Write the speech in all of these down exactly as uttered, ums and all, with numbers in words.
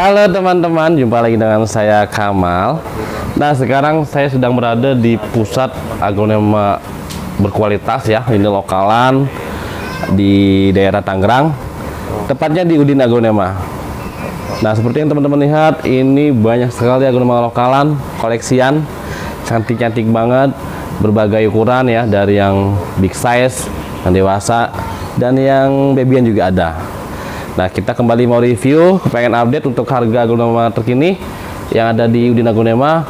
Halo teman-teman, jumpa lagi dengan saya Kamal. Nah, sekarang saya sedang berada di pusat aglonema berkualitas ya, ini lokalan di daerah Tangerang, tepatnya di Udin Aglonema. Nah, seperti yang teman-teman lihat, ini banyak sekali aglonema lokalan, koleksian, cantik-cantik banget, berbagai ukuran ya, dari yang big size, yang dewasa, dan yang babyan juga ada. Nah, kita kembali mau review, pengen update untuk harga aglonema terkini yang ada di Udin Aglonema,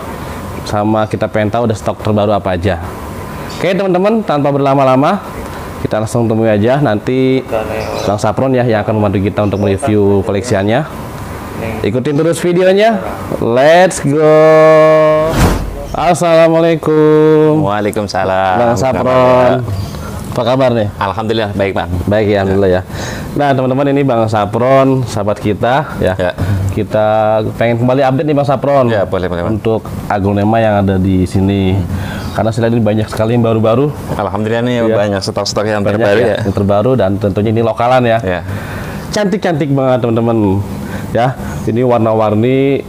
sama kita pengen tahu ada stok terbaru apa aja. Oke teman-teman, tanpa berlama-lama kita langsung temui aja nanti Lang Sapron ya yang akan membantu kita untuk mereview koleksiannya. Ikutin terus videonya, let's go. Assalamualaikum. Waalaikumsalam Lang Sapron, apa kabar nih? Alhamdulillah baik Bang. Baik ya, alhamdulillah ya. Nah teman-teman, ini Bang Sapron, sahabat kita ya. ya. Kita pengen kembali update nih Bang Sapron. Ya, boleh, boleh, Bang. Untuk aglonema yang ada di sini. Hmm. Karena selain ini banyak sekali yang baru-baru. Alhamdulillah nih ya. Banyak stok-stok yang banyak, terbaru ya. Yang terbaru dan tentunya ini lokalan ya. Cantik-cantik ya. Banget teman-teman. Ya, ini warna-warni.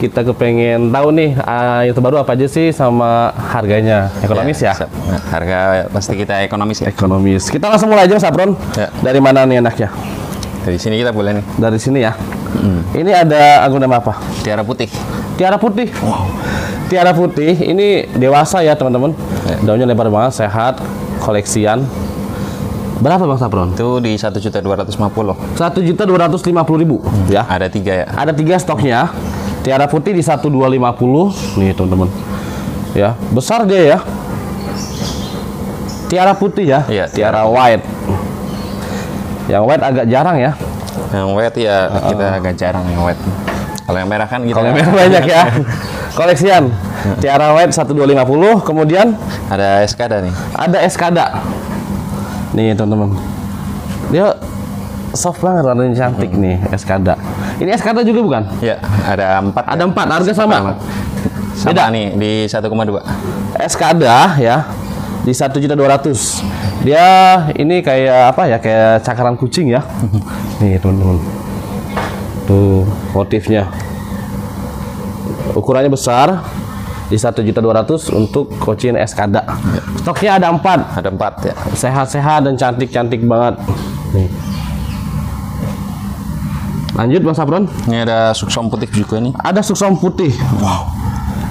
Kita kepengen tahu nih uh, yang terbaru apa aja sih sama harganya. Ekonomis ya? ya? Harga pasti kita ekonomis ya? Ekonomis. Kita langsung mulai aja Mas Sapron. Ya. Dari mana nih enaknya? Dari sini kita boleh nih. Dari sini ya? Hmm. Ini ada aglonema apa? Tiara putih. Tiara putih? Wow. Tiara putih ini dewasa ya teman-teman. Ya. Daunnya lebar banget, sehat, koleksian. Berapa Bang Sapron? Itu di satu juta dua ratus lima puluh ribu. satu juta dua ratus lima puluh ribu hmm. ya? Ada tiga ya? Ada tiga stoknya. Tiara putih di satu dua lima nol nih teman-teman. Ya, besar dia ya. Tiara putih ya. Iya, tiara, tiara white. Yang white agak jarang ya. Yang white ya uh, kita agak jarang yang white. Kalau yang merah kan gitu. Kalau yang merah banyak ya. Koleksian. Tiara white satu dua lima nol, kemudian ada Eskada nih. Ada Eskada. Nih teman-teman. Dia soft banget, warnanya cantik hmm. nih Eskada. Ini Eskada juga bukan? Ya, ada empat. Ada empat, ya. Harga sama. Sama, sama beda nih di satu koma dua. Eskada ya di satu juta dua ratus. Dia ini kayak apa ya? Kayak cakaran kucing ya. Nih teman-teman. Tuh motifnya. Ukurannya besar di satu juta dua ratus untuk Kochin Eskada. Ya. Stoknya ada empat. Ada empat ya. Sehat-sehat dan cantik-cantik banget. Nih. Lanjut Bang Sapron. Ini ada suksom putih juga nih. Ada suksom putih. Wow.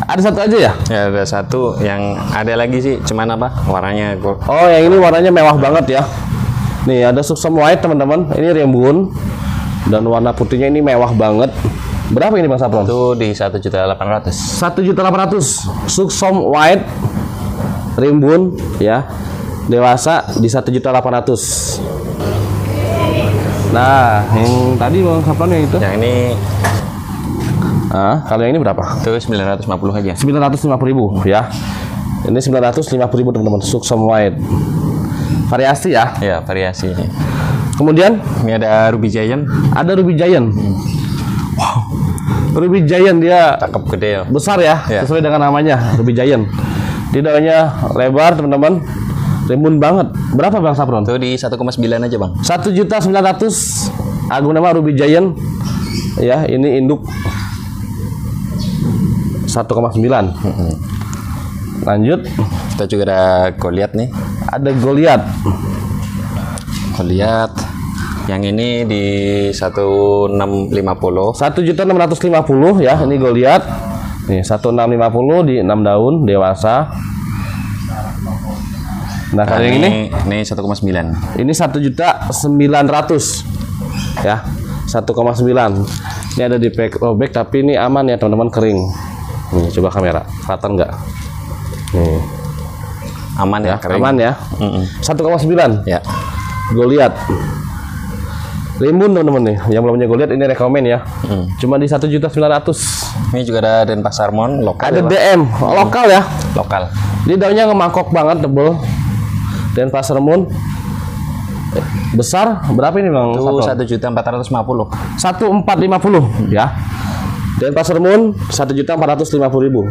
Ada satu aja ya? Ya ada satu, yang ada lagi sih, cuman apa? Warnanya. Oh, yang ini warnanya mewah banget ya. Nih ada suksom white teman-teman. Ini rimbun dan warna putihnya ini mewah banget. Berapa ini Bang Sapron? Itu di satu juta delapan ratus ribu. satu juta delapan ratus ribu. Suksom white rimbun ya. Dewasa di satu juta delapan ratus ribu. Nah, yang tadi Bang Sapron yang itu? Yang ini. Ah, kalau yang ini berapa? Itu sembilan ratus lima puluh aja. sembilan ratus lima puluh ribu ya. Ini sembilan ratus lima puluh ribu teman-teman, Suksom white. Variasi ya? Ya, variasi. Kemudian ini ada Ruby Giant. Ada Ruby Giant. Hmm. Wow. Ruby Giant dia cakep gede ya. Besar ya, ya, sesuai dengan namanya, Ruby Giant. Tidak hanya lebar, teman-teman. Rimbun banget. Berapa Bang Sapron? Itu di satu koma sembilan aja Bang. satu juta sembilan ratus ribu. Aglonema Ruby Giant. Ya, ini induk satu koma sembilan. Mm-hmm. Lanjut. Kita juga ada Goliath nih. Ada Goliath. Goliath. Yang ini di satu juta enam ratus lima puluh ribu. satu juta enam ratus lima puluh ribu ya, ini Goliath. Nih, satu juta enam ratus lima puluh ribu di enam daun dewasa. Nah, nah yang ini, ini satu koma sembilan. Ini satu juta sembilan ratus ribu ya, satu koma sembilan. Ini ada di pack robek tapi ini aman ya teman-teman, kering. Nih, coba kamera, kelihatan nggak? Nih. Aman ya, ya kering. Aman ya. Mm -mm. satu koma sembilan ya. Goliath. Rimbun teman-teman nih, yang belum punya Goliath ini rekomen ya. Mm. Cuma di satu juta sembilan ratus ribu. Ini juga ada Denpasar Mon lokal. Ada ya, D M, mm. lokal ya. Lokal. Ini daunnya ngemangkok banget, tebel. Dan Pasar Moon besar berapa ini Bang? satu juta empat ratus lima puluh ribu. satu juta empat ratus lima puluh ribu ya. Dan Pasar Moon satu juta empat ratus lima puluh ribu.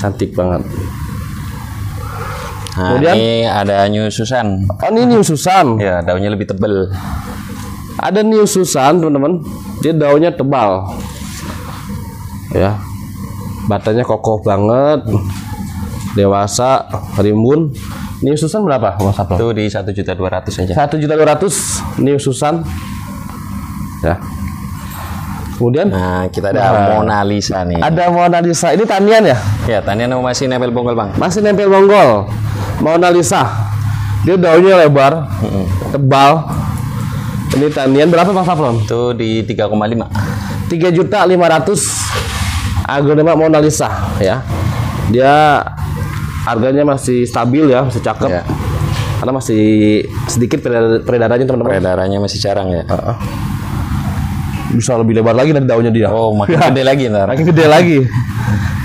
Cantik banget. Nah, kemudian ini ada Nyusuan. Oh, ini Nyusuan. Ya, daunnya lebih tebel. Ada Nyusuan, teman-teman. Dia daunnya tebal. Ya. Batanya kokoh banget. Dewasa, rimbun. Nyusuan berapa, Mas Sapron? Itu di satu juta dua ratus ribu aja. satu juta dua ratus ribu Nyusuan. Ya. Kemudian nah, kita ada nah, Mona Lisa nih. Ada Mona Lisa. Ini tanian ya? Ya, tanian masih nempel bonggol, Bang. Masih nempel bonggol. Mona Lisa. Dia daunnya lebar, mm-hmm. tebal. Ini tanian berapa, Bang Sapron? Itu di tiga koma lima. tiga juta lima ratus ribu Aglonema Mona Lisa ya. Dia harganya masih stabil ya, masih cakep. Ya. Karena masih sedikit peredarannya, teman-teman. Peredarannya masih jarang ya. Uh-uh. Bisa lebih lebar lagi dari daunnya dia. Oh, makin ya. gede lagi ntar. Makin gede lagi.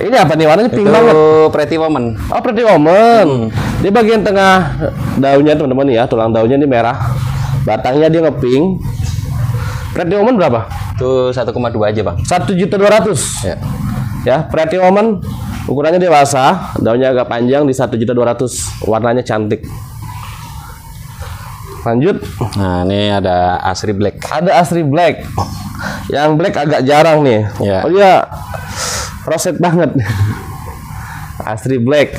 Ini apa nih warnanya? Pink banget. Pretty Woman. Oh, Pretty Woman. Hmm. Di bagian tengah daunnya, teman-teman ya, tulang daunnya ini merah. Batangnya dia ngepink. Pretty Woman berapa? Itu satu koma dua aja, Bang. satu juta dua ratus ribu. Ya. Ya, Pretty Woman ukurannya dewasa, daunnya agak panjang di satu juta dua ratus ribu. Warnanya cantik. Lanjut. Nah, ini ada Asri Black. Ada Asri Black. Yang black agak jarang nih. Yeah. Oh iya, roset banget. Asri Black.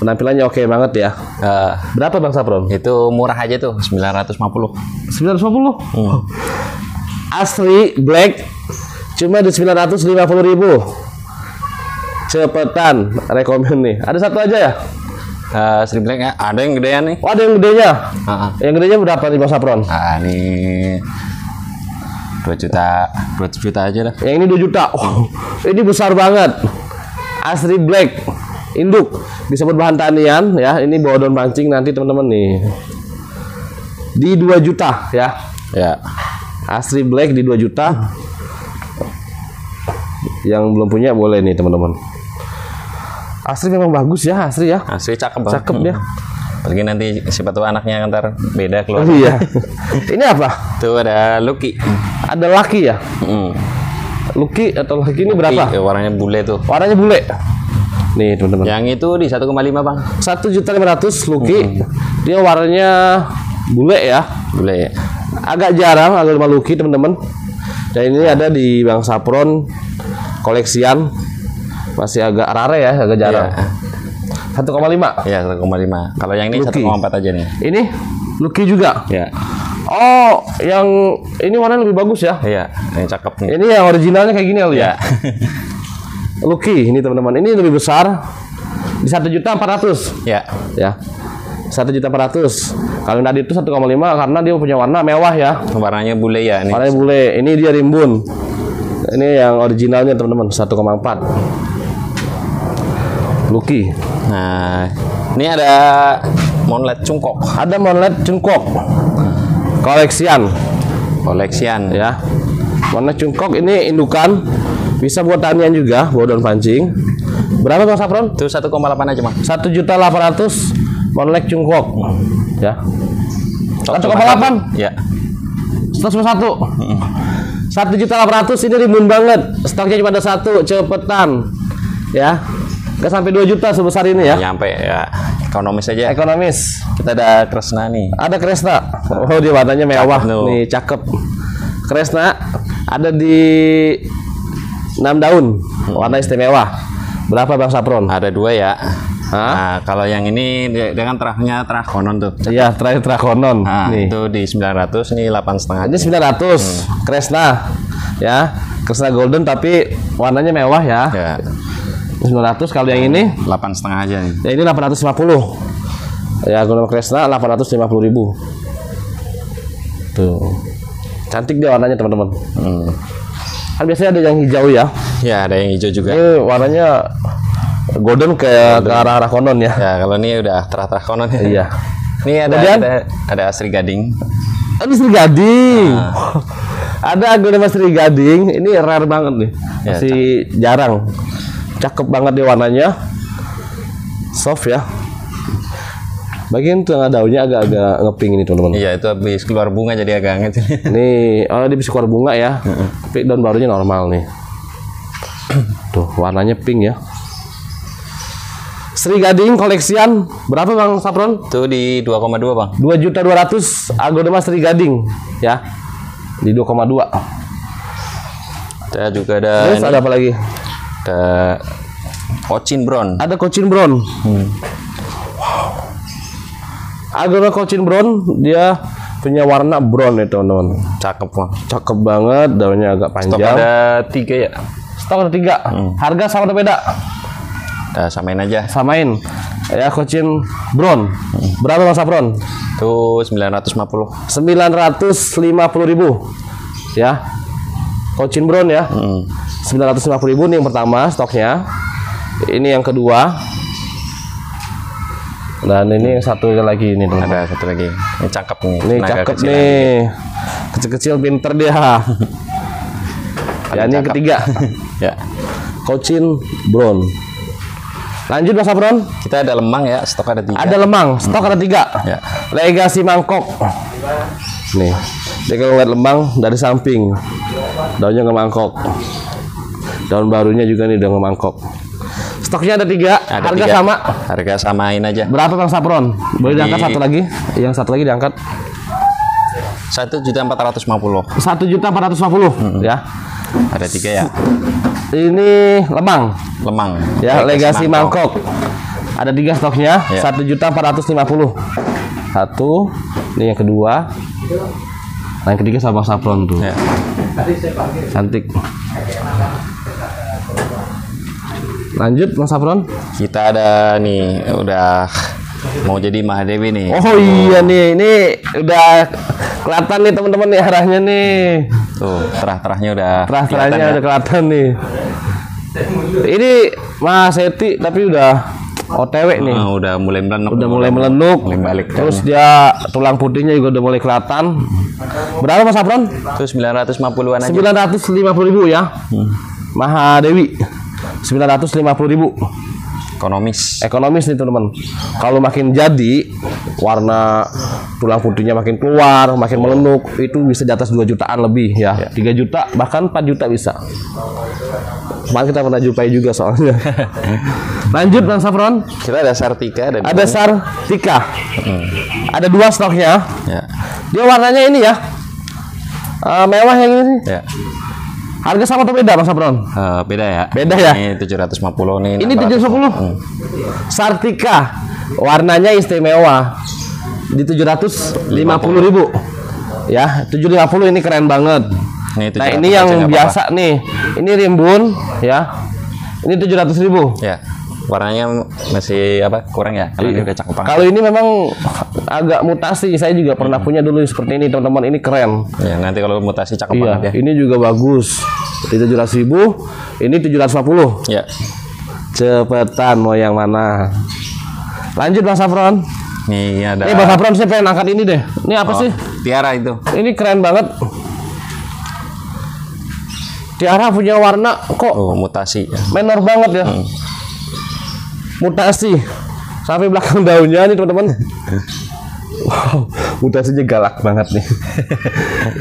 Penampilannya oke okay banget ya. Uh, Berapa Bang Sapron? Itu murah aja tuh, sembilan ratus lima puluh. sembilan ratus lima puluh? Hmm. Asri Black cuma di sembilan ratus lima puluh ribu. Cepetan rekomen nih. Ada satu aja ya? Uh, Asri Black ada yang gedean nih. Oh, ada yang gedenya. Uh-huh. Yang gedenya berapa nih Bang Sapron? Ah, nih dua juta, dua juta aja dah. Yang ini dua juta. Oh, ini besar banget. Asri Black induk disebut bahan tanian ya. Ini bawa daun pancing nanti teman-teman nih. Di dua juta ya. Ya. Asri Black di dua juta. Yang belum punya boleh nih teman-teman. Asri memang bagus ya, Asri ya. Asri cakep banget. Cakep ya. Apalagi nanti siapa tahu anaknya ntar beda keluar. Oh, iya. Ini apa? Tuh ada Lucky. Ada Lucky ya? Mm. Lucky atau Lucky ini berapa? Lucky, warnanya bule tuh. Warnanya bule. Nih, teman-teman. Yang itu di satu koma lima, Bang. satu juta lima ratus ribu Lucky. Mm. Dia warnanya bule ya. Bule. Agak jarang Aglonema Lucky, teman-teman. Dan ini ada di Bang Sapron koleksian. Masih agak rare ya, agak jarang. Yeah. satu koma lima? Ya, satu koma lima. Kalau yang ini satu koma empat aja nih. Ini Lucky juga? Ya. Oh, yang ini warnanya lebih bagus ya? Iya, yang cakep nih. Ini yang originalnya kayak gini ya? Ya. Lucky ini teman-teman. Ini lebih besar. Di satu juta empat ratus ribu. Ya. Ya. satu juta empat ratus ribu. Kalau tadi itu satu koma lima karena dia punya warna mewah ya. Warnanya bule ya. Ini. Warnanya bule. Ini dia rimbun. Ini yang originalnya teman-teman. satu koma empat. Lucky. Nah, ini ada Monlet Cungkok. Ada Monlet Cungkok. Koleksian. Koleksian ya. Monlet Cungkok ini indukan, bisa buat tanian juga, buat daun pancing. Berapa Bang Sapron? Itu satu koma delapan aja, Bang. satu juta delapan ratus ribu Monlet Cungkok. Ya. satu koma delapan. Ya. satu koma satu. Heeh. satu juta delapan ratus ribu ini rimbun banget. Stoknya cuma ada satu, cepetan. Ya. Gak sampai dua juta sebesar ini ya. Nyampe ya. Ekonomis aja. Ekonomis. Kita ada Kresna nih. Ada Kresna. Oh, dia warnanya mewah cakep nih, cakep. Kresna ada di enam daun. Warna istimewa. Berapa Bang Sapron? Ada dua ya. Hah? Nah, kalau yang ini dengan terahnya terah konon tuh. Iya, terakhir terah konon. Nah, nih. Itu di sembilan ratus, ini delapan koma lima. Ini sembilan ratus. Hmm. Kresna ya. Kresna Golden tapi warnanya mewah ya. Ya. sembilan ratus. Kalau yang ini delapan koma lima aja nih. Ya, ini delapan ratus lima puluh. Ya, Aglonema Kresna delapan ratus lima puluh ribu. Tuh. Cantik dia warnanya, teman-teman. Hmm. Kan biasanya ada yang hijau ya. Ya, ada yang hijau juga. Ini warnanya golden ke arah-arah konon ya. Ya, kalau ini udah terah-terah konon ya. Iya. Ini ada ada, ada Asri Gading. Ada Asri Gading. Nah. Ada Aglonema Sri Gading. Ini rare banget nih. Masih ya, jarang. Cakep banget dia warnanya, soft ya. Bagian tengah daunnya agak-agak ngepink ini teman-teman. Iya, itu habis keluar bunga jadi agak anget. Nih, oh dia bisa keluar bunga ya. Tapi daun barunya normal nih. Tuh warnanya pink ya. Sri Gading koleksian berapa Bang Sapron? Itu di dua koma dua Bang. dua juta dua ratus Aglonema Sri Gading ya. Di dua koma dua. Saya juga ada. Terus ini, ada apa lagi? Ada Kochin Brown. Ada Kochin Brown. Hmm. Wow. Aglonema Kochin Brown dia punya warna brown ya teman-teman. Cakep Bang. Cakep banget, daunnya agak panjang. Stok ada tiga ya. Stok ada tiga. Hmm. Harga sama atau beda? Nah, samain aja. Samain. Ya Kochin Brown. Berapa Mas Sapron? Tuh sembilan ratus lima puluh. sembilan ratus lima puluh ribu. Ya. Kochin Brown ya. Hmm. sembilan ratus lima puluh ribu nih yang pertama stoknya. Ini yang kedua. Dan ini yang satu lagi ini teman. Ada satu lagi. Ini cakep nih. Ini cakep nih. Kecil-kecil pinter dia. Ya, ini yang ketiga. Ya. Kochin Brown. Lanjut Mas Sapron, kita ada lemang ya, stok ada tiga. Ada lemang, stok hmm. ada tiga. Ya. Legacy mangkok. Nih, dia kalau lihat lemang dari samping, daunnya nggak mangkok. Daun barunya juga nih udah nggak mangkok. Stoknya ada tiga, ada harga tiga. Sama. Harga samain aja. Berapa Bang Sapron? Boleh diangkat satu lagi? Yang satu lagi diangkat. satu juta empat ratus lima puluh ribu. satu juta empat ratus lima puluh ribu ya. Ada tiga ya. Ini lemang, lemang. Ya, legasi mangkok. Ada tiga stoknya, satu juta empat ratus lima puluh. Satu, ini yang kedua. Nah, yang ketiga sama Sapron tuh. Ya. Cantik. Lanjut, Mas Sapron. Kita ada nih, udah mau jadi Mahadewi nih. Oh iya nih, ini udah kelihatan nih teman-teman nih arahnya nih. Tuh, terah-terahnya udah terah-terahnya udah kelihatan nih. Ini Mas Seti tapi udah O T W nih. Nah, udah mulai melenuk. Udah mulai melenuk. Mulai balik. Terus dia tulang putihnya juga udah mulai kelihatan. Berapa Mas Sapron? Itu sembilan ratus lima puluhan aja. sembilan ratus lima puluh ribu ya. Hmm. Mahadewi. sembilan ratus lima puluh ribu. Ekonomis. Ekonomis nih teman-teman. Kalau makin jadi warna tulang putihnya makin keluar, makin melenuk, itu bisa di atas dua jutaan lebih ya. tiga juta bahkan empat juta bisa. Kemarin kita pernah jumpai juga soalnya. Lanjut Bang Sapron, kita ada Sartika dan ada Sartika. Hmm. Ada dua stoknya. Ya. Dia warnanya ini ya. Uh, mewah yang ini. Ya. Harga sama atau beda Mas Sapron? Uh, beda ya. Beda ya. Ini tujuh ratus lima puluh nih. Ini tujuh ratus lima puluh. Hmm. Sartika warnanya istimewa. Di tujuh ratus lima puluh ribu. Ya, tujuh ratus lima puluh ini keren banget. Ini nah, ini yang biasa apa-apa. Nih. Ini rimbun ya. Ini tujuh ratus ribu. Ya. Warnanya masih apa? Kurang ya. Kalau ini udah cakep banget. Kalau ini memang agak mutasi. Saya juga pernah hmm. punya dulu seperti ini, teman-teman. Ini keren. Ya, nanti kalau mutasi cakep iya, banget ya. Ini juga bagus. Di tujuh ratus ribu, ini tujuh ratus lima puluh. Ya. Cepetan mau yang mana? Lanjut Bang Sapron. Nih ada. Ini Bang Sapron saya pengen angkat ini deh. Ini apa oh, sih? Tiara itu. Ini keren banget. Tiara punya warna kok oh, mutasi. Menor banget ya. Hmm. Mutasi sampai belakang daunnya nih teman-teman. Wow, mutasinya galak banget nih.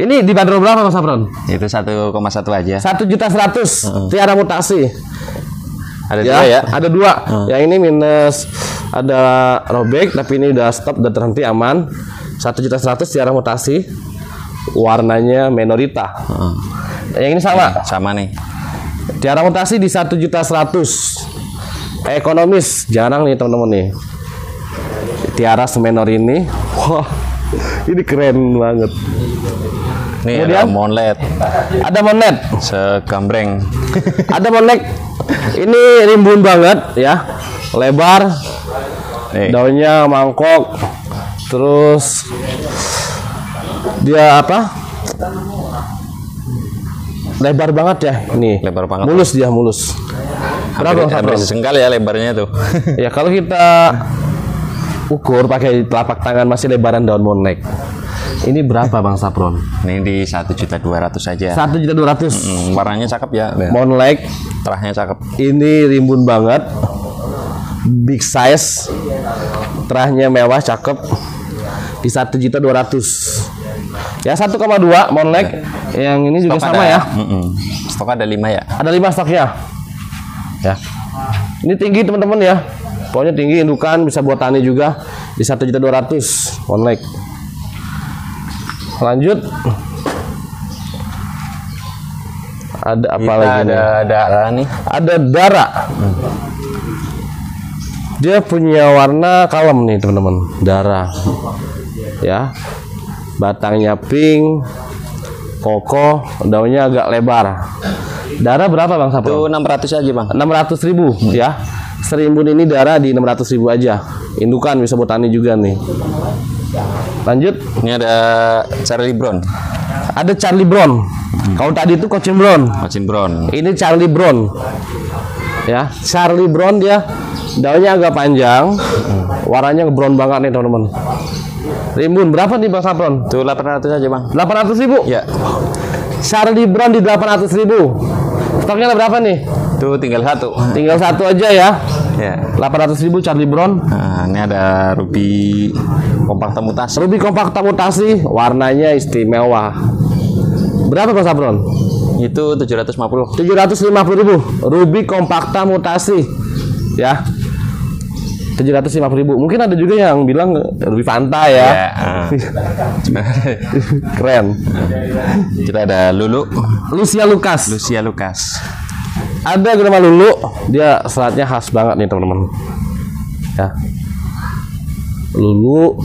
Ini dibanderol berapa Mas Sapron? Itu satu koma satu aja. satu juta seratus. Uh-uh. Tiara mutasi. Ada ya, dua ya. Ada dua. Uh. Yang ini minus ada robek tapi ini udah stop, udah terhenti aman. satu juta seratus tiara mutasi. Warnanya menorita. Uh. Yang ini sama. Uh, sama nih. Tiara mutasi di satu juta seratus. Ekonomis jarang nih teman-teman nih. Tiara semenor ini, wah, ini keren banget. Nih kemudian, ada monlet. Ada monlet. Segambreng. Ada monlet. Ini rimbun banget ya, lebar. Nih. Daunnya mangkok. Terus dia apa? Lebar banget ya, nih. Lebar banget. Mulus dia mulus. Berapa hampir sesengkal ya lebarnya tuh. Ya kalau kita ukur pakai telapak tangan masih lebaran daun monlet. Ini berapa Bang Sapron? Ini di satu juta dua ratus aja. satu juta dua ratus. Mm-hmm. Warnanya cakep ya. Monlet, terahnya cakep. Ini rimbun banget. Big size. Terahnya mewah, cakep. Di satu juta dua ratus. Ya satu koma dua monlet. Yang ini stok juga ada, sama ya. Mm-mm. Stok ada lima ya. Ada lima stoknya. Ya. Ini tinggi teman-teman ya. Pokoknya tinggi indukan, bisa buat tani juga di satu juta dua ratus ribu Monlet. Lanjut. Ada apa kita lagi? Ada nih? Darah nih. Ada darah. Hmm. Dia punya warna kalem nih teman-teman. Darah. Ya. Batangnya pink. Kokoh, daunnya agak lebar. Darah berapa Bang Sapron? Itu enam ratus aja Bang. enam ratus ribu hmm. ya. Serimbun ini darah di enam ratus ribu aja. Indukan bisa botani juga nih. Lanjut, ini ada Charlie Brown. Ada Charlie Brown. Hmm. Kalau tadi itu Kochin Brown. Kochin Brown. Ini Charlie Brown. Ya, Charlie Brown dia daunnya agak panjang. Hmm. Warnanya brown banget nih teman-teman. Rimbun berapa nih Bang Sapron? Tuh delapan ratus aja Bang. delapan ratus ribu? Ya. Charlie Brown di delapan ratus ribu. Stoknya berapa nih? Tuh tinggal satu. Tinggal satu aja ya. Ya. delapan ratus ribu Charlie Brown. Nah, ini ada Ruby kompak mutasi. Ruby kompak mutasi, warnanya istimewa. Berapa Bang Sapron? Itu tujuh ratus lima puluh. tujuh ratus lima puluh ribu Ruby kompak mutasi. Ya. tujuh ratus lima puluh ribu. Mungkin ada juga yang bilang Ruby Fanta ya. Yeah, uh. Keren. Kita ada Lulu. Lucia Lucas. Lucia Lucas. Ada nama Lulu, dia seratnya khas banget nih teman-teman. Ya. Lulu.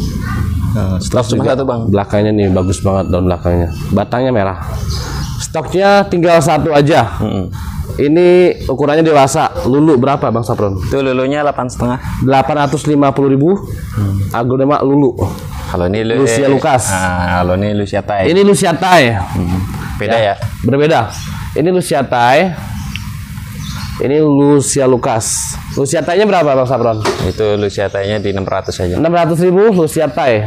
Nah, stok cuma satu Bang. Belakangnya nih bagus banget daun belakangnya. Batangnya merah. Stoknya tinggal satu aja. Mm-hmm. Ini ukurannya dewasa. Lulu berapa Bang Sapron? Itu lulunya delapan koma lima. delapan ratus lima puluh ribu. Hmm. Aglonema Lulu. Kalau ini Lulu, Lucia Lucas. Ah, kalau ini Lucia Thai. Ini Lucia Thai. Hmm. Beda ya, ya? Berbeda. Ini Lucia Thai. Ini Lucia Lucas. Lucia Thai-nya berapa Bang Sapron? Itu Lucia Thai-nya di enam ratus aja. enam ratus ribu Lucia Thai.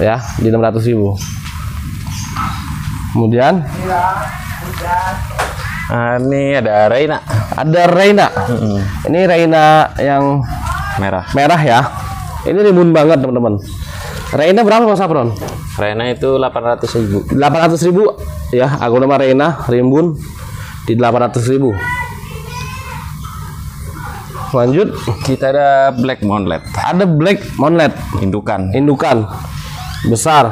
Ya, di enam ratus ribu. Kemudian ya, Uh, ini ada Reina. Ada Reina. Mm-hmm. Ini Reina yang merah. Merah ya. Ini rimbun banget teman-teman. Reina berapa Mas Sapron? Reina itu delapan ratus ribu. delapan ratus ribu ya. Aglonema Reina rimbun di delapan ratus ribu. Lanjut, kita ada Black Monlet. Ada Black Monlet. Indukan. Indukan. Besar.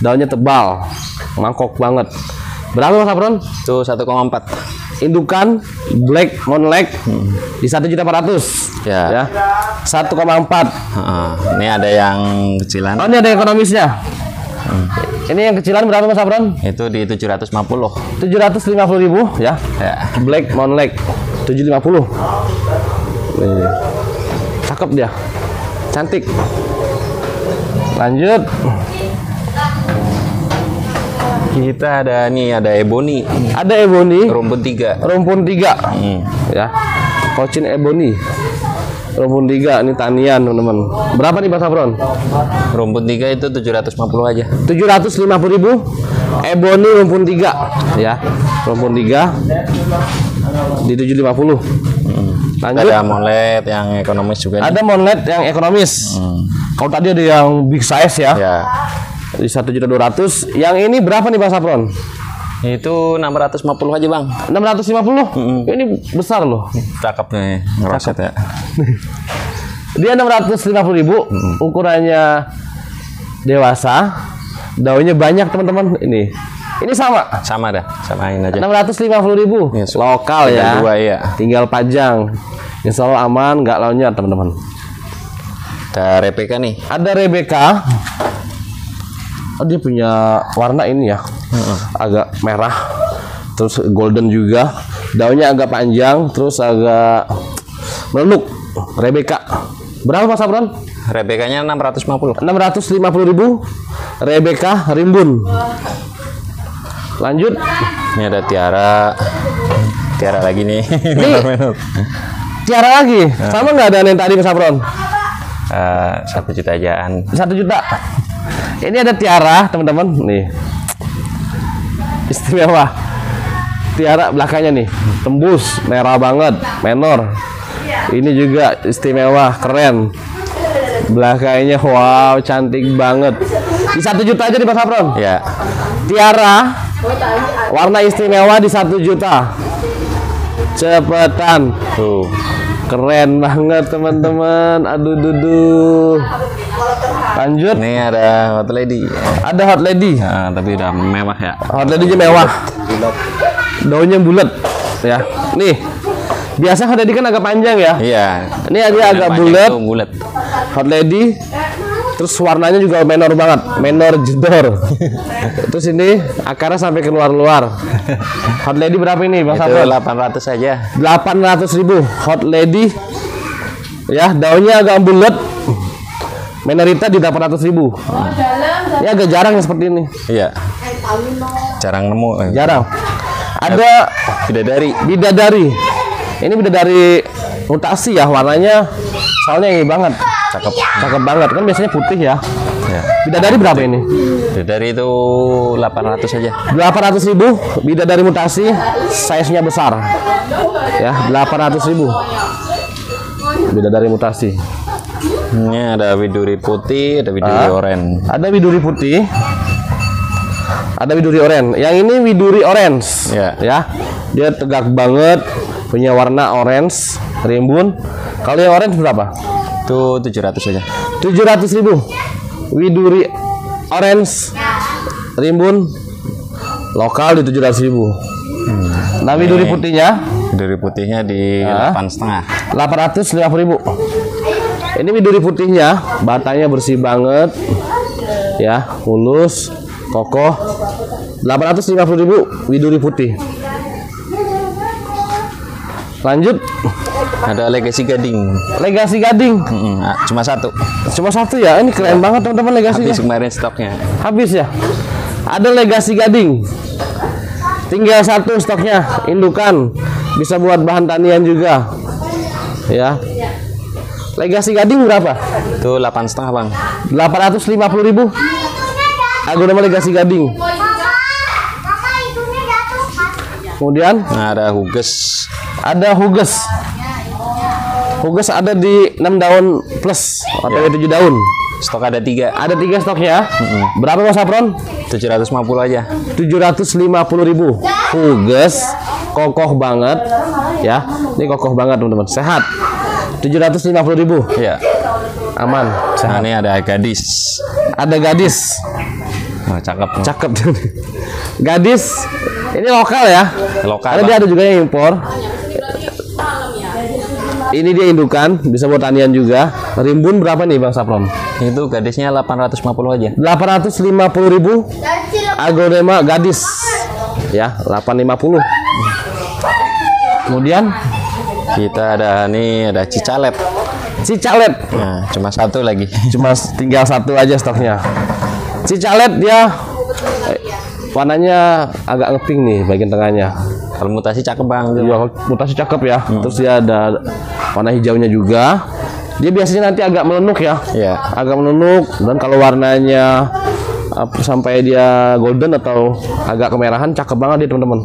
Daunnya tebal. Mangkok banget. Berapa Mas Sapron? Tuh satu koma empat. Indukan Black Monlet hmm. di satu juta empat ratus ribu. Ya. Ya. satu koma empat. Heeh. Ini ada yang kecilan. Oh, ini ada ekonomisnya. Hmm. Ini yang kecilan berapa Mas Sapron? Itu di tujuh ratus lima puluh. tujuh ratus lima puluh ribu ya. Ya. Black Monlet tujuh ratus lima puluh. Nih. Cakep dia. Cantik. Lanjut. Kita ada nih, ada Ebony. Ada Ebony. Rumpun tiga. Rumpun tiga. Hmm. Ya. Kochin Ebony. Rumpun tiga ini tanian teman-teman. Berapa nih Bang Sapron? Rumpun tiga itu tujuh ratus lima puluh aja. tujuh ratus lima puluh ribu Ebony rumpun tiga. Ya. Rumpun tiga di tujuh ratus lima puluh. Hmm. Lanjut. Ada Monlet yang ekonomis juga. Ada nih. Monlet yang ekonomis. Hmm. Kalau tadi ada yang big size ya. Ya. Di satu juta dua ratus ribu. Yang ini berapa nih Bang Sapron? Itu enam ratus lima puluh aja Bang. enam ratus lima puluh? Mm-hmm. Ini besar loh. Cakep nih, ngeroset ya. Dia enam ratus lima puluh ribu. Mm-hmm. Ukurannya dewasa. Daunnya banyak teman-teman. Ini Ini sama? Sama dah, samain aja. enam ratus lima puluh ribu ya, lokal ya. Dua, ya. Tinggal pajang. Insya Allah aman, nggak launnya teman-teman. Ada Rebekah nih. Ada Rebekah. Oh, dia punya warna ini ya, uh-uh. agak merah, terus golden juga, daunnya agak panjang, terus agak meluk. Rebekah, berapa Mas Sapron? Rebekahnya enam ratus lima puluh. enam ratus lima puluh ribu Rebekah rimbun. Lanjut, ini ada Tiara, Tiara lagi nih. Ini, Tiara lagi, uh. sama nggak ada yang tadi Mas Sapron? Uh, satu juta ajaan. Satu juta. Ini ada Tiara teman-teman nih, istimewa. Tiara belakangnya nih tembus merah banget, menor. Ini juga istimewa, keren. Belakangnya wow, cantik banget. Di satu juta aja di Mas Sapron. Ya. Tiara warna istimewa di satu juta. Cepetan. Tuh. Keren banget teman-teman. Aduh duduh. Lanjut. Nih ada Hot Lady. Ada Hot Lady. Nah, tapi udah mewah ya. Hot Lady-nya mewah. Bulat. Daunnya bulat ya. Nih. Biasa Hot Lady kan agak panjang ya. Iya. Ini dia agak bulat. Hot Lady. Terus warnanya juga menor banget, menor jedor. Terus ini akarnya sampai keluar-luar. Hot Lady berapa ini, Bang Sapron? delapan ratus saja. delapan ratus ribu Hot Lady. Ya, daunnya agak bulat. Menorita di delapan ratus ribu. Ya agak jarang ya seperti ini. Iya. Jarang nemu. Jarang. Ada bidadari. Bidadari. Ini bidadari mutasi ya, warnanya soalnya ini banget. Cakep, cakep banget kan biasanya putih ya. Ya. Bidadari berapa ini? Bidadari itu delapan ratus saja. delapan ratus ribu bidadari mutasi, size-nya besar. Ya, delapan ratus ribu. Bidadari mutasi. Ini ada widuri putih, ada widuri ah, oranye. Ada widuri putih. Ada widuri oranye. Yang ini widuri orange. Ya. Ya. Dia tegak banget, punya warna orange, rimbun. Kalau yang orange berapa? Itu tujuh ratus saja. tujuh ratus ribu widuri orange rimbun lokal di tujuh ratus ribu. Hmm. Nah, widuri putihnya, widuri putihnya di delapan koma lima. delapan ratus lima puluh ribu. Ini widuri putihnya, batangnya bersih banget. Ya, mulus, kokoh. delapan ratus lima puluh ribu widuri putih. Lanjut. Ada Legacy Gading. Legacy Gading. Mm-mm, cuma satu. Cuma satu ya. Ini keren ya banget teman-teman legasinya. Habis kemarin stoknya. Habis ya. Ada Legacy Gading. Tinggal satu stoknya. Indukan. Bisa buat bahan tanian juga. Ya. Legacy Gading berapa? Itu delapan setengah bang. Delapan ratus lima puluh ribu. Aglonema Legacy Gading. Kemudian nah, ada huges. Ada huges. Huges ada di enam daun plus atau ya, tujuh daun. Stok ada tiga. Ada tiga stoknya. Mm-hmm. Berapa Mas Sapron? tujuh ratus lima puluh aja. tujuh ratus lima puluh ribu. Huges kokoh banget ya. Ini kokoh banget teman-teman. Sehat. tujuh ratus lima puluh ribu. Ya. Aman. Sehat. Nah, ini ada gadis. Ada gadis. Oh, cakep. Cakep. Gadis. Ini lokal ya. Lokal. Karena dia ada juga yang impor. Ini dia indukan, bisa buat tanian juga. Rimbun berapa nih Bang Sapron? Itu gadisnya delapan ratus lima puluh aja. delapan ratus lima puluh ribu Aglonema gadis. Ya, delapan ratus lima puluh. Kemudian kita ada nih ada cicalet. Cicalet. Nah, cuma satu lagi. Cuma tinggal satu aja stoknya. Cicalet dia warnanya agak ngepink nih bagian tengahnya. Kalau mutasi cakep bang. Iya, mutasi cakep ya. Hmm. Terus dia ada warna hijaunya juga. Dia biasanya nanti agak melenuk ya. Yeah. Agak melenuk. Dan kalau warnanya sampai dia golden atau agak kemerahan, cakep banget dia teman-teman.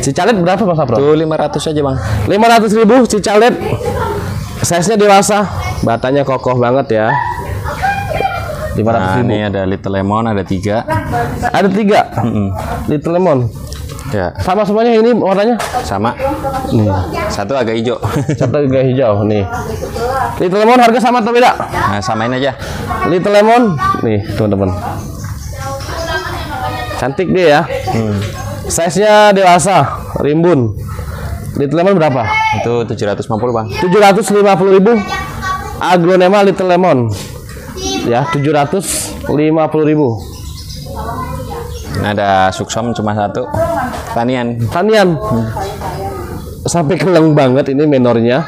Cicalet berapa Mas Sapron? Itu lima ratus aja bang. lima ratus ribu cicalet. Size-nya dewasa. Batanya kokoh banget ya. lima ratus ribu. Nah, ini ada Little Lemon, ada tiga. Ada tiga. Mm-mm. Little Lemon. Ya. Sama semuanya ini warnanya? Sama. Nih. Satu agak hijau. Satu agak hijau nih. Little Lemon harga sama atau beda? Nah, samain aja. Little Lemon nih, teman-teman. Cantik dia ya. Hmm. Size-nya dewasa, rimbun. Little Lemon berapa? Itu tujuh ratus lima puluh, Bang. tujuh ratus lima puluh ribu Aglonema Little Lemon. Ya, tujuh ratus lima puluh ribu. Ada Suksom cuma satu. Tanian. Tanian. Hmm. Sampai keleng banget ini menornya.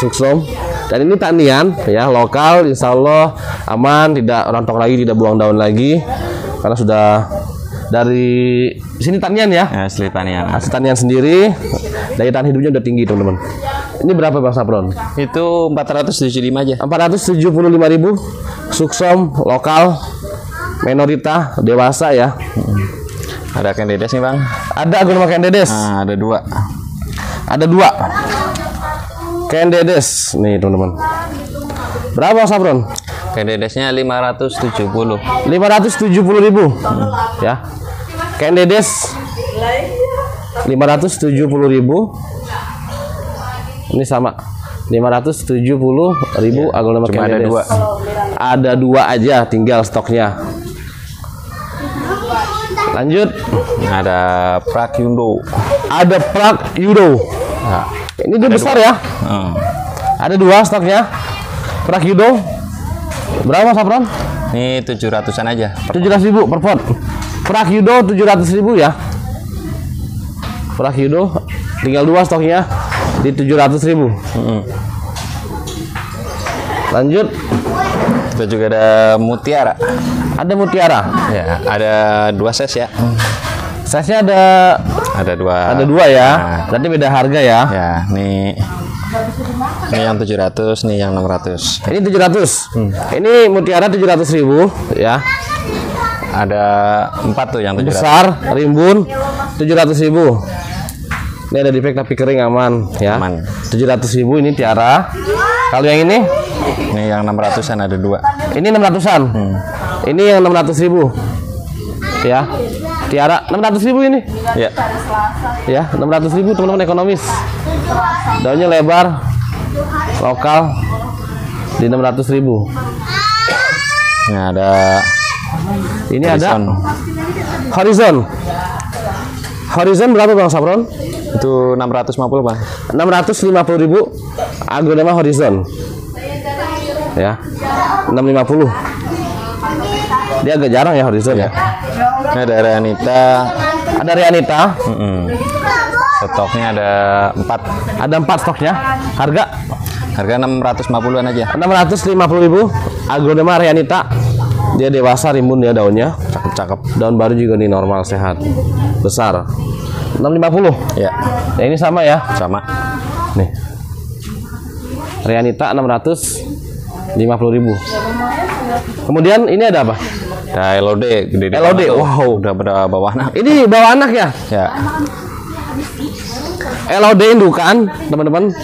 Suksom. Dan ini tanian ya, lokal, insya Allah aman, tidak rontok lagi, tidak buang daun lagi. Karena sudah dari sini tanian ya. Asli tanian. Asli tanian sendiri. Daya tahan hidupnya udah tinggi, teman-teman. Ini berapa Bang Sapron? Itu empat ratus tujuh puluh lima aja. empat ratus tujuh puluh lima ribu Suksom lokal. Menorita dewasa ya. Ada kendedes nih bang. Ada aglonema kendedes. Nah, ada dua. Ada dua. Kendedes nih teman-teman. Berapa Sapron? Kendedesnya lima ratus tujuh puluh. lima ratus tujuh puluh ribu. Hmm. Ya. Kendedes lima ratus tujuh puluh ribu. Ini sama lima ratus tujuh puluh ribu ya, aglonema ada dua. Ada dua aja tinggal stoknya. Lanjut. Ada Pra Yudo. Ada Pra Yudo. Nah, ini dia besar dua. Ya. Hmm. Ada dua stoknya. Pra Yudo. Berapa Sapron? Ini tujuh ratusan aja. tujuh ratus ribu per pot. Pra Yudo tujuh ratus ribu ya. Pra Yudo tinggal dua stoknya di tujuh ratus ribu. Hmm. Lanjut. Kita juga ada Mutiara. Ada Mutiara. Ya, ada dua size ya. Size-nya ada ada dua. Ada dua ya. Nah. Berarti beda harga ya. Ya, nih. Ini yang tujuh ratus, nih yang enam ratus. Ini tujuh ratus. Hmm. Ini Mutiara tujuh ratus ribu ya. Ada empat tuh yang tujuh ratus. Besar, rimbun tujuh ratus ribu. Ini ada defect tapi kering aman ya. Aman. tujuh ratus ribu ini Tiara. Kalau yang ini? Ini yang enam ratusan ada dua. Ini enam ratusan. Hmm. Ini yang enam ratus ribu. Ya. Tiara enam ratus ribu ini. Ya. Ya, enam ratus ribu teman-teman ekonomis. Daunnya lebar. Lokal di enam ratus ribu. Ini ada Ini Horizon. ada Horizon. Horizon berapa Bang Sapron? Itu enam ratus lima puluh Bang. enam ratus lima puluh ribu aglonema Horizon. Ya. enam ratus lima puluh. Dia agak jarang ya Horizon ya. Ini ada Rianita. Ada Rianita. Mm-hmm. Stoknya ada empat. Ada empat stoknya. Harga? Harga enam ratus lima puluhan aja. enam ratus lima puluh ribu aglonema Rianita. Dia dewasa rimbun ya daunnya. Cakep-cakep. Daun baru juga nih normal sehat. Besar. enam ratus lima puluh. Ya. Ya ini sama ya? Sama. Nih. Rianita enam ratus lima puluh ribu. Kemudian ini ada apa? Ada L O D gede. L O D. Wow, udah pada bawah anak. Ini bawah anak ya? Ya. L O D indukan, teman-teman.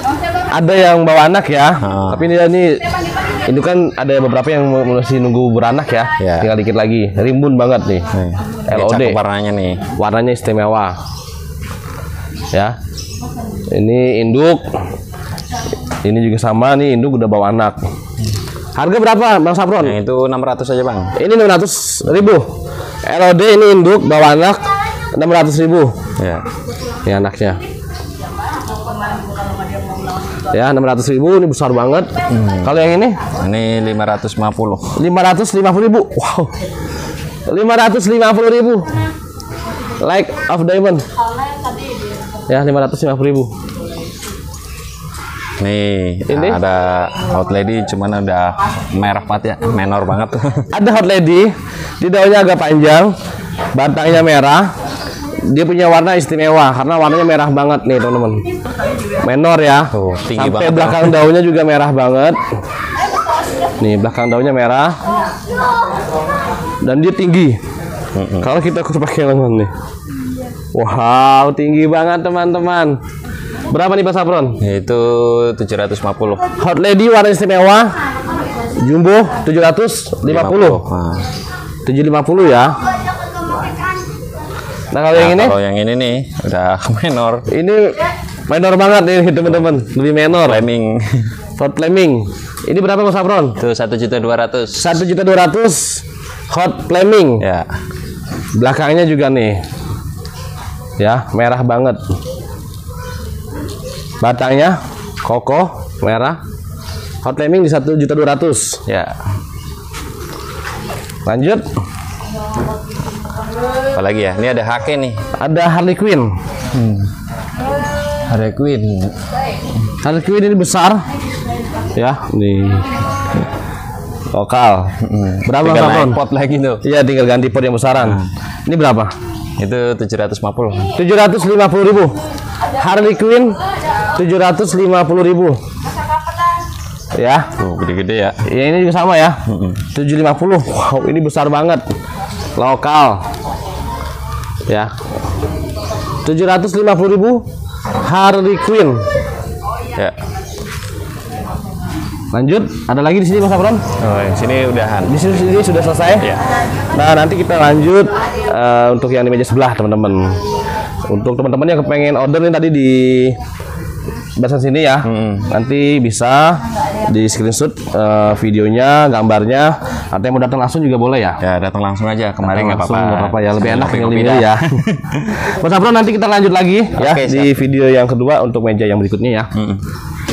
Ada yang bawah anak ya. Ha. Tapi ini ini itu kan ada beberapa yang masih nunggu beranak ya, ya. Tinggal dikit lagi. Rimbun banget nih. Nih. L O D. Cakep warnanya nih. Warnanya istimewa. Ya. Ini induk. Ini juga sama nih, induk udah bawa anak. Harga berapa Bang Sapron? Yang itu enam ratus aja Bang. Ini enam ratus ribu. L O D ini induk bawa anak enam ratus ribu. Ya. Ini anaknya. Ya enam ratus ribu ini besar banget. Hmm. Kalau yang ini? Ini lima ratus lima puluh. lima ratus lima puluh ribu. Wow. lima ratus lima puluh ribu. Like of diamond. Ya lima ratus lima puluh ribu. Nih, ini ada Hot Lady cuman udah merah banget ya, menor banget. Ada Hot Lady, di daunnya agak panjang, batangnya merah. Dia punya warna istimewa karena warnanya merah banget nih teman-teman. Menor ya. Oh, tinggi sampai banget belakang ya. Daunnya juga merah banget. Nih belakang daunnya merah. Dan dia tinggi. Mm-hmm. Kalau kita ukur pakai lengan nih. Wow tinggi banget teman-teman. Berapa nih Pak Sapron? Itu tujuh ratus lima puluh. Hot Lady warna istimewa. Jumbo tujuh ratus lima puluh. Nah. tujuh ratus lima puluh ya. Nah kalau nah, yang ini? Kalau yang ini nih udah menor. Ini menor banget nih teman-teman, lebih menor. Lemang, Hot Lemang. Ini berapa Mas Sapron? Itu satu juta dua ratus ribu. satu juta dua ratus ribu Hot Lemang. Ya. Belakangnya juga nih, ya merah banget. Batangnya kokoh merah. Hot Lemang di satu juta dua ratus ribu. Ya. Lanjut. Apalagi ya, ini ada H K nih. Ada Harley Quinn. Hmm. Harley Quinn. Harley Quinn ini besar. Ya, nih. Lokal. Hmm. Berapa Sapron? Pot lagi tuh. Iya, tinggal ganti pot yang besaran. Hmm. Ini berapa? Itu tujuh ratus lima puluh. tujuh ratus lima puluh ribu. Harley Quinn tujuh ratus lima puluh ribu. Ya, tuh gede-gede ya. Ya ini juga sama ya. Hmm. tujuh ratus lima puluh. Wow, ini besar banget. Lokal. Ya, tujuh ratus lima puluh ribu Harley Quinn. Ya. Lanjut, ada lagi di sini Mas Sapron? Oh, di sini udahan. Di sini, sini sudah selesai. Ya. Nah, nanti kita lanjut uh, untuk yang di meja sebelah, teman-teman. Untuk teman-teman yang kepengen order nih tadi di batasan sini ya. Hmm. Nanti bisa di screenshot uh, videonya, gambarnya. Atau yang mau datang langsung juga boleh ya. Ya datang langsung aja. Kemarin nggak apa-apa ya. Lebih enak yang ini ya. Mas Sapron, nanti kita lanjut lagi okay, ya siap. Di video yang kedua untuk meja yang berikutnya ya. Hmm.